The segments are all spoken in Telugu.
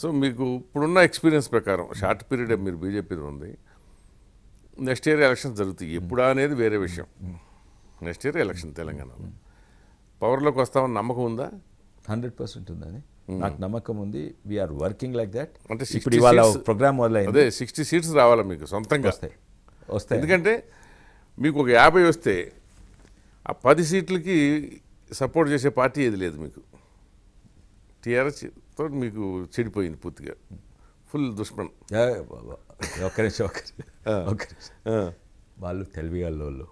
So, meeku puruna experience prakaram short period of mere BJP undi. Next year elections jarutayi. Pudanedi vere vishayam. Next year election Telangana lo. Power lo kostam namaku unda 100% undani. Naaku namakam undi. We are working like that. Ante 60 vala program valla ade 60 seats raavala meeku sontanga vastayi. Endukante meeku oka 50 vaste aa 10 seatliki support chese party edi ledu meeku. TRS तो मेको चिढ़ पाई नहीं पुत गया, full दुश्मन। यार बाबा, ओके बालू थेल्विया लोलो,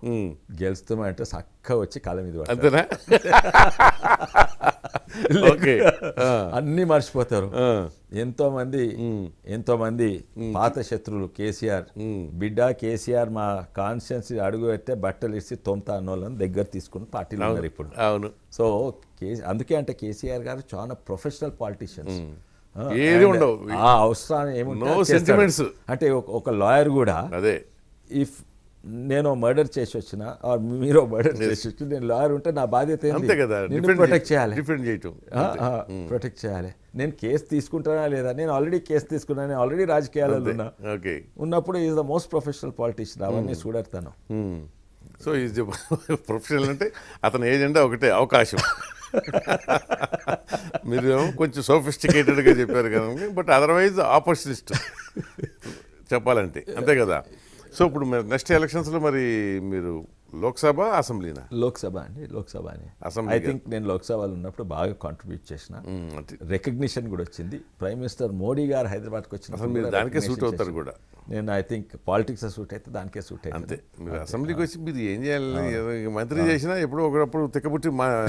girls तो मैं ऐसा साक्का बच्चे काले में दुबारा। अंदर है? ओके, अन्य मार्च पता रो, यंतो मंदी, पाता क्षेत्रुलो KCR, बिड़ा KCR माँ conscience आड़गो ऐते battle इसी तोमता नॉलन देगर्ती स्कूल पार्टी लोग रिपोर्ट। आउनु, so अंधके अंटे KCR गारे चाना professional politicians। ये जो उन्नो, आउस्ट्रान ये मुन्ना, no sentiments, अंटे ओका lawyer गुड़ा, if नेनो मर्डर चेस होचना और मेरो मर्डर चेस होचना नेन लॉयर उन्टा ना बादे तें दी नेन प्रोटेक्ट चाले डिफरेंट जेटो हाँ प्रोटेक्ट चाले नेन केस तीस कुंटा ना लेता नेन ऑलरेडी केस तीस कुंटा नेन ऑलरेडी राज किया ललूना ओके उन्ना पुरे is the most professional politician आवने सुधर था ना सो इज जो प्रोफेशनल नटे अतन एजेंडा ओके आवकाशो मेरो कुछ सोफिस्टिकेटेड के जेपर करूँगे बट अदरवाइज ऑपोजिट चपालंटे अंते कदा So, next elections, Lok Sabha, Assembly? Lok Sabha, Lok Sabha. I think I have contributed to Lok Sabha. Recognition. Prime Minister Modi garu Hyderabad kochina. Assembly, danike suit avtaru kuda. Then I think politics suit aithe danike suit aithe. Assembly kochi bhi em cheyali mantri chesina eppudu okappudu tikkaputti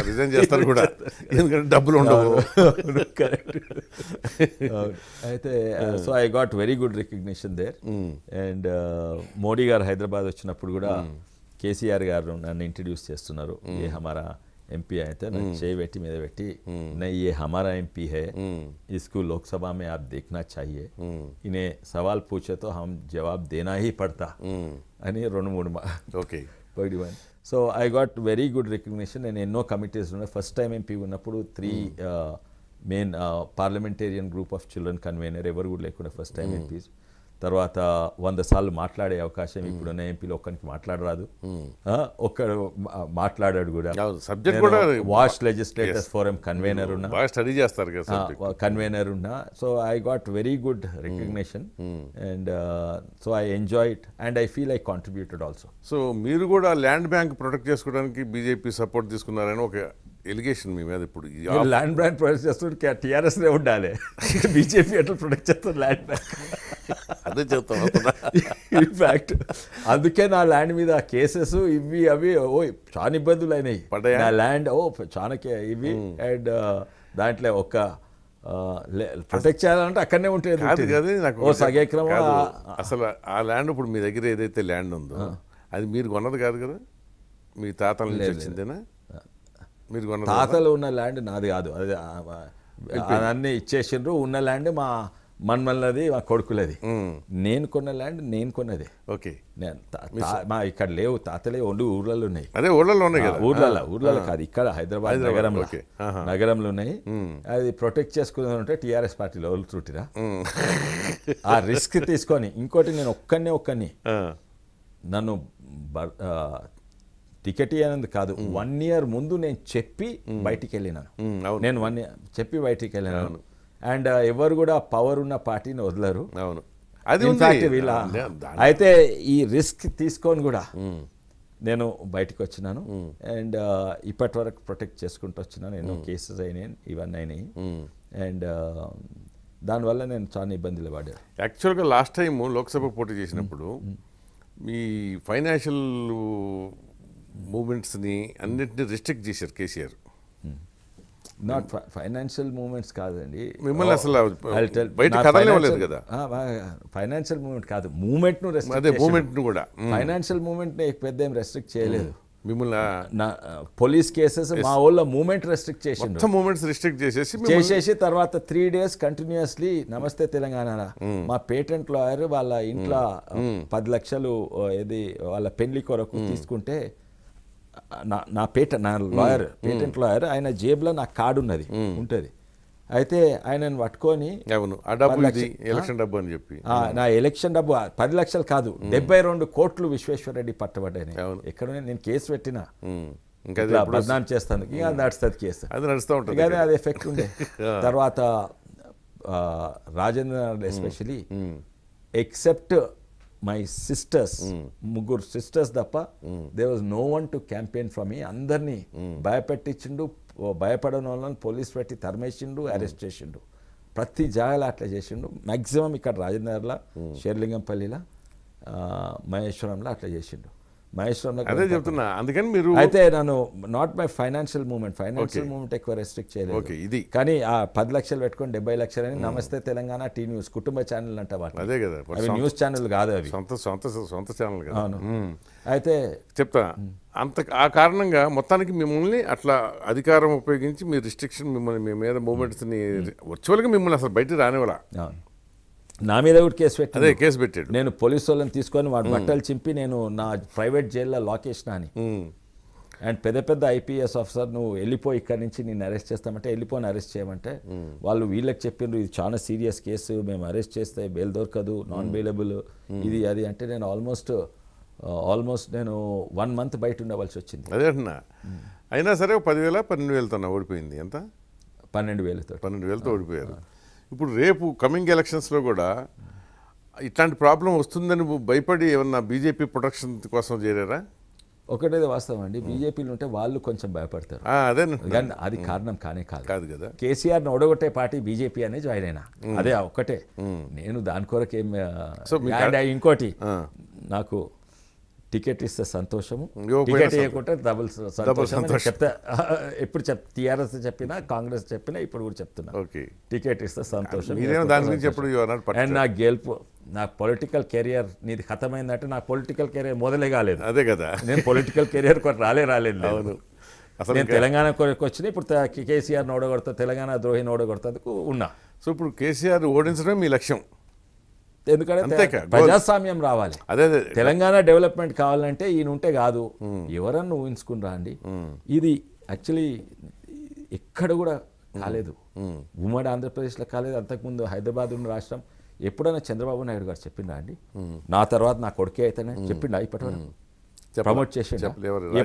resign chestaru kuda. Endukante double undavu. Correct. Aithe so I got very good recognition there. And Modi garu Hyderabad vachinappudu kuda KCR गारू ना इंट्रोड्यूस चेस्ट नरो ये हमारा एमपी आए थे ना छह बेटी मेरे बेटी नहीं ये हमारा एमपी है इसको लोकसभा में आप देखना चाहिए इन्हें सवाल पूछे तो हम जवाब देना ही पड़ता अन्य रोनमुड़मा ओके पढ़ी बन so I got very good recognition and no committees ना फर्स्ट टाइम एमपी गुना पुरु 3 main parliamentarian group of children convener एवरवुड लेकुना फर्स्ट टाइम एमपीज तरवाता 100 साल माटलाडे अवकाशम इप्पुडने एमपी लोकानिकि माटलाडरादु आ ओक्कड माटलाडाडु कूडा सब्जेक्ट कूडा वाश लेजिस्लेटर्स फोरम कन्वेनर उन्ना बागा स्टडी चेस्तारु गा सब्जेक्ट कन्वेनर उन्ना so I got very good recognition and so I enjoyed and I feel I contributed also so मीरु कूडा लैंड बैंक प्रोटेक्ट चेसुकोवडानिकि बीजेपी सपोर्ट తీసుకున్నారని ఒక एलिगेशन में मैं तो पढ़ी यार लैंड बैंक प्रोटेक्ट जस्टूर क्या टीआरएस ने वो डाले बीजेपी एटल प्रोटेक्ट जस्टूर लैंड बैंक आधे चलता है तो ना इनफैक्ट आधे क्या ना लैंड में दा केसेस हो इवी अभी ओ चानी बदला नहीं ना लैंड ओ चाना क्या इवी एंड दैट ले ओका प्रोटेक्ट चाला ना अकन्ने उन्हें दूसरे ओ तातल उन्ना लैंड ना दे आदो अन्ने इच्छेशन रो उन्ना लैंड माँ मनमल्ला दे माँ कोड़कुला दे नेन कोना लैंड नेन कोना दे ओके नेन माँ इकड़ ले वो तातले ओंडू उरललो नहीं अरे उरललो नहीं क्या उरलला खादी इकड़ हैदराबाद नगरम लो नहीं अरे प्रोटेक्ट चेस को तो नोटे टीआरएस पार्टी लो उल्लू टूटीरा आ रिस्क ते इसको नहीं इनको टिकेटी आनंद कादू 1 year मुंडू ने चेप्पी बाइटी के लेना ने 1 year चेप्पी बाइटी के लेना एंड एवर गुड़ा पावर उन्ना पार्टी ने उधलरो इनफैक्ट विला आये ते ये रिस्क 30 कौन गुड़ा ने नो बाइटी को चुना नो एंड इपटवारक प्रोटेक्ट चेस कुंट चुना ने नो केसेस आई ने इवन नहीं एंड दान वाला ने चाने बंदले बाढ़े एक्चुअल का लास्ट टाइम वो लोकसभा पोर्टेज मूवमेंट्स नहीं अन्यथा रिस्ट्रिक्ट जीशर KCR not financial movements cause नहीं मिमला सलाह बैठ खाते ले वाले तो क्या था हाँ फाइनेंशियल मूवमेंट काज मूवमेंट नो रेस्ट्रिक्ट मतलब मूवमेंट नो कोड़ा फाइनेंशियल मूवमेंट ने एक पैदे में रेस्ट्रिक्ट चेले मिमला ना पुलिस केसेस माँ ओला मूवमेंट रेस्ट्रिक्शन अच्छा मूवमेंट्स रेस्ट्रिक्शन चेसेसे तरवाता 3 days कंटिन्यूअसली नमस्ते तेलंगाना ना माँ पेटेंट लॉयर वाला इंट्ला 10 लक्षलो यदि वाला पेनली कोरा कुतीस कुंटे ना पेटेंट लॉयर आयना जेबला ना कार्ड उन्नदी Aite Inan Vatkoni, election double election double, Padlaxal Kadu, Deber on the court to Vishweshwar Reddy Patavadani, Economic in case Vetina. Badnam Chestan, yeah, that's that case. Tarvata Rajendra especially, except my sisters, Mugur sisters Dapa, there was no one to campaign for me. Andarni, Bayapettichindu, Bayapadanolan, police petti, Tharmeshindu, arrestation. Prati Jayala atlajeshindu, maximum ikkada Rajendrala, Sherlingam Palila, Maheshwaramla atlajeshindu. Maheshwaramla. Adhe cheptunna, andukani meeru. Aithe nanu not my financial movement. Financial movement ekku restrict cheyaledu. Okay, idi. Kani aa 10 lakhal pettukoni 70 lakhal ani Namaste Telangana T News kutumba channel anta vaati. Adhe kada. Avi news channel kaadu avi. Sontha channel kada. Aithe chepta అంత ఆ కారణంగా మొత్తానికి మిమ్మల్ని అట్లా అధికారం ఉపయోగించి మీ రిస్ట్రిక్షన్ మిమ్మల్ని మీ మీద మూమెంట్స్ ని వర్చువల్గా మిమ్మల్ని అసలు బయట రానివ్వాల నా మీద కూడా కేసు పెట్టాడు అదే కేసు పెట్టాడు నేను పోలీసు వాళ్ళని తీసుకొని వాడి బట్టలు చింపి నేను నా ప్రైవేట్ జైల్లో లాక్ చేసినా అని అండ్ పెద్ద పెద్ద ఐపీఎస్ ఆఫీసర్ నువ్వు వెళ్ళిపో ఇక్కడ నుంచి నేను అరెస్ట్ చేస్తామంటే వెళ్ళిపోని అరెస్ట్ చేయమంటే వాళ్ళు వీళ్ళకి చెప్పిండ్రు ఇది చాలా సీరియస్ కేసు మేము అరెస్ట్ చేస్తే బెయిల్ దొరకదు నాన్ బెయిలబుల్ ఇది అది అంటే నేను ఆల్మోస్ట్ నేను 1 month బయట ఉండవలసి వచ్చింది అదే అంటున్నా అయినా సరే 10,000, 12,000తో ఓడిపోయింది ఎంత 12,000తో ఓడిపోయారు ఇప్పుడు రేపు కమింగ్ ఎలక్షన్స్లో కూడా ఇట్లాంటి ప్రాబ్లం వస్తుందని భయపడి ఏమన్నా బీజేపీ ప్రొటెక్షన్ కోసం చేరారా ఒకటే వాస్తవం అండి బీజేపీలు ఉంటే వాళ్ళు కొంచెం భయపడతారు అదే అది కారణం కానే కాదు కదా కేసీఆర్ని ఓడగొట్టే పార్టీ బీజేపీ అనే జాయిన్ అయినా అదే ఒక్కటే నేను దాని కొరకు ఏం ఇంకోటి నాకు టికెట్ ఇస్తే సంతోషము టికెట్ ఇవ్వకుంటే డబుల్ సంతోషం చెప్తా ఎప్పుడు టీఆర్ఎస్ చెప్పినా కాంగ్రెస్ చెప్పినా ఇప్పుడు కూడా చెప్తున్నా టికెట్ ఇస్తే సంతోషం అండ్ నా గెలుపు నా పొలిటికల్ కెరియర్ నీది ఖతమైందంటే నా పొలిటికల్ కెరియర్ మొదలే కాలేదు అదే కదా నేను పొలిటికల్ కెరియర్ కొరకు రాలేదు అసలు నేను తెలంగాణ కొరకు వచ్చిన ఇప్పుడు కేసీఆర్ ఓడగొడతా తెలంగాణ ద్రోహి ఓడగొడతాకు ఉన్నా సో ఇప్పుడు కేసీఆర్ ఓడించడం మీ లక్ష్యం ఎందుకంటే ప్రజాస్వామ్యం రావాలి అదే తెలంగాణ డెవలప్మెంట్ కావాలంటే ఈయన ఉంటే కాదు ఎవరన్నా ఊహించుకుని రాండి ఇది యాక్చువల్లీ ఎక్కడ కూడా కాలేదు ఉమ్మడి ఆంధ్రప్రదేశ్లో కాలేదు అంతకుముందు హైదరాబాద్ ఉన్న రాష్ట్రం ఎప్పుడైనా చంద్రబాబు నాయుడు గారు చెప్పిండ్రా అండి నా తర్వాత నా కొడుకే అయితేనే చెప్పిండా ఇప్పటివరకు ప్రమోట్ చేసి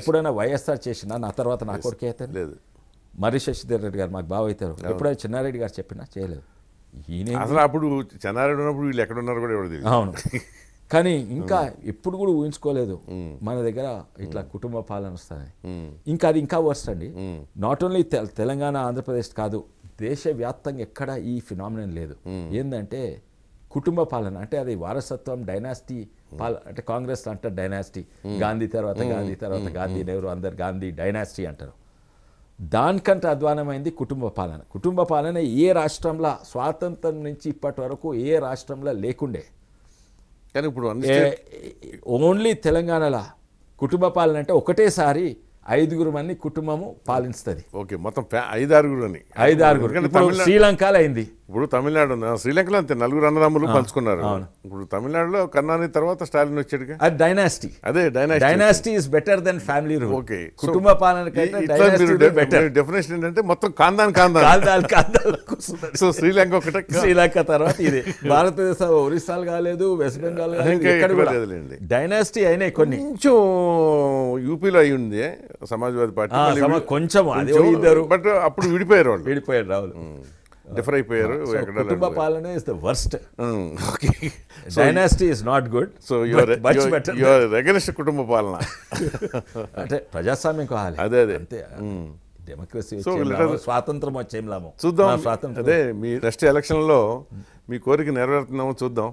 ఎప్పుడైనా వైఎస్ఆర్ చేసినా నా తర్వాత నా కొడుకే అయితే లేదు మరి శశిధర్ రెడ్డి గారు మాకు బావ అవుతారు ఎప్పుడైనా చిన్నారెడ్డి గారు చెప్పినా చేయలేదు అసలు అప్పుడు చెన్నారెడ్డి ఉన్నప్పుడు వీళ్ళు ఎక్కడ ఉన్నారు కూడా ఎవరు తెలియదు అవును కానీ ఇంకా ఎప్పుడు కూడా ఊహించుకోలేదు మన దగ్గర ఇట్లా కుటుంబ పాలన వస్తుంది ఇంకా అది ఇంకా వర్స్ అండి నాట్ ఓన్లీ తెలంగాణ ఆంధ్రప్రదేశ్ కాదు దేశవ్యాప్తంగా ఎక్కడ ఈ ఫినామినన్ లేదు ఏంటంటే కుటుంబ పాలన అంటే అది వారసత్వం డైనాసిటీ అంటే కాంగ్రెస్ అంటారు డైనాసిటీ గాంధీ తర్వాత గాంధీ నెహ్రూ అందరు గాంధీ డైనాసిటీ అంటారు దానికంటే అధ్వానమైంది కుటుంబ పాలన ఏ రాష్ట్రంలో స్వాతంత్రం నుంచి ఇప్పటి వరకు ఏ రాష్ట్రంలో లేకుండే కానీ ఇప్పుడు ఓన్లీ తెలంగాణలో కుటుంబ పాలన అంటే ఒకటేసారి 5 మంది కుటుంబము పాలిస్తుంది ఓకే మొత్తం 5-6 శ్రీలంకలో అయింది ఇప్పుడు తమిళనాడు శ్రీలంకలో అంతే 4 అన్నదమ్ములు పంచుకున్నారు ఇప్పుడు తమిళనాడులో కన్నాని తర్వాత స్టాలిన్ వచ్చాడు అది డైనాసిటీ అదే dynasty is better than family rule okay కుటుంబ పాలన కంటే డైనాసిటీ బెటర్ డెఫినేషన్ ఏంటంటే మొత్తం కాందాన్ సో శ్రీలంక ఒకటే శ్రీలంక తర్వాత ఇది భారతదేశం ఒరిస్సాలు కాలేదు వెస్ట్ బెంగాల్ కాలేదు డైనాసిటీ అయినాయి కొన్ని కొంచెం యూపీలో అయి ఉంది సమాజ్వాదీ పార్టీ కొంచెం బట్ అప్పుడు విడిపోయారు వాళ్ళు రాదు డిఫర్ అయిపోయారు కుటుంబ పాలన is the worst okay dynasty is not good so your regular కుటుంబ పాలన అంటే ప్రజాస్వామ్యం కావాలి అదే అంతే డెమోక్రసీ స్వాతంత్రం వచ్చేం లాభం చూద్దాం అదే మీ నెక్స్ట్ ఎలక్షన్లో మీ కోరిక నెరవేరుతున్నామో చూద్దాం